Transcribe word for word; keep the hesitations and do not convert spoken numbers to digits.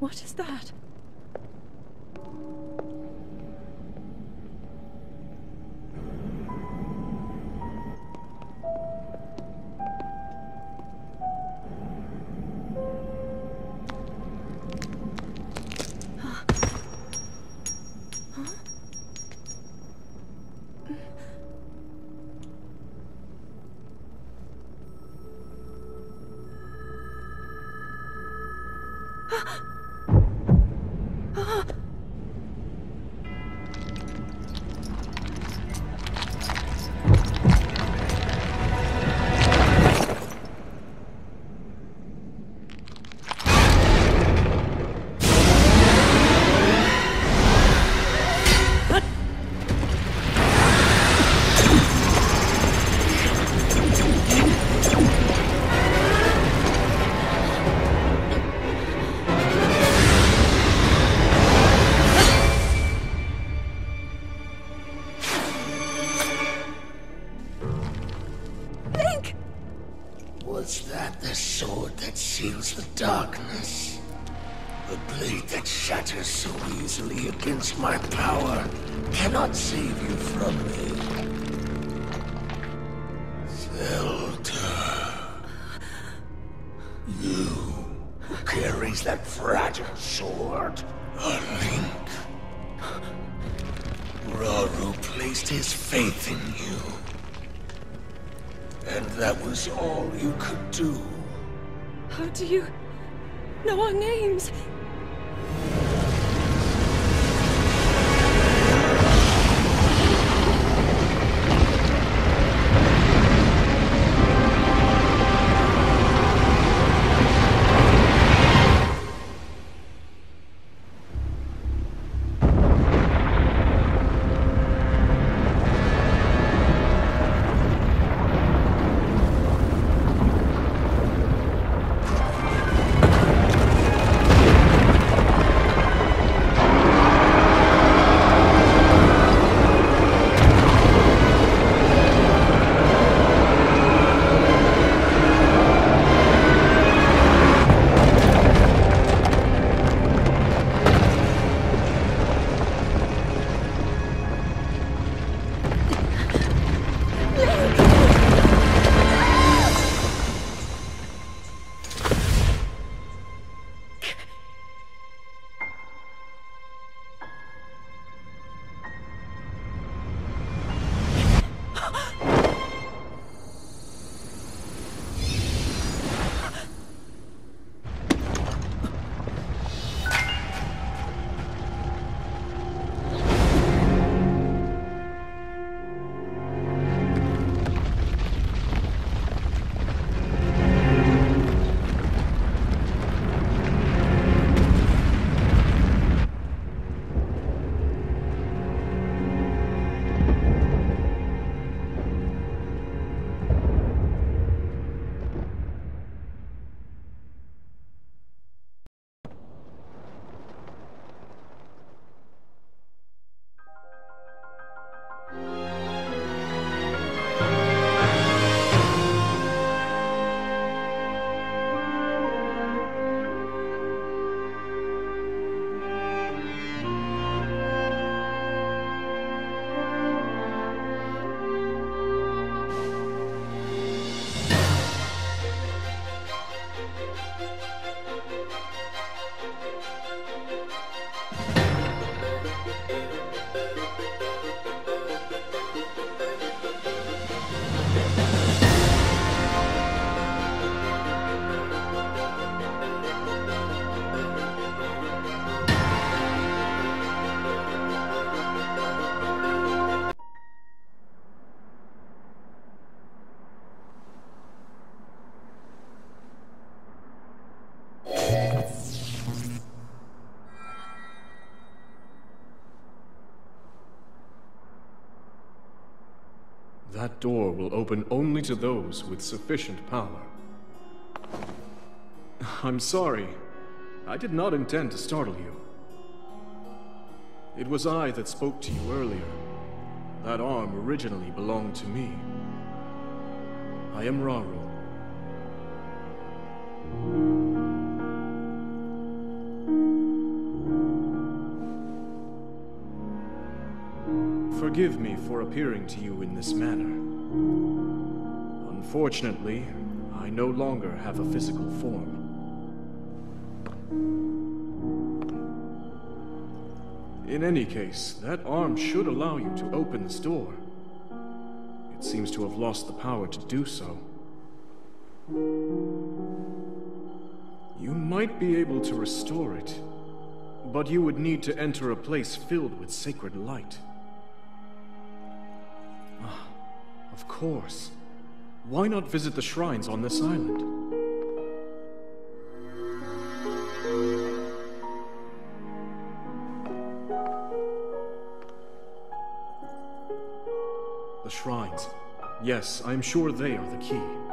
What is that? Was that the sword that seals the darkness? The blade that shatters so easily against my power cannot save you from me. Zelda. You, who carries that fragile sword, are Link. Raru placed his faith in you. And that was all you could do. How do you know our names? That door will open only to those with sufficient power. I'm sorry. I did not intend to startle you. It was I that spoke to you earlier. That arm originally belonged to me. I am Raru. forgive me for appearing to you in this manner. Unfortunately, I no longer have a physical form. In any case, that arm should allow you to open this door. It seems to have lost the power to do so. You might be able to restore it, but you would need to enter a place filled with sacred light. Ah, of course. Why not visit the shrines on this island? The shrines. Yes, I'm sure they are the key.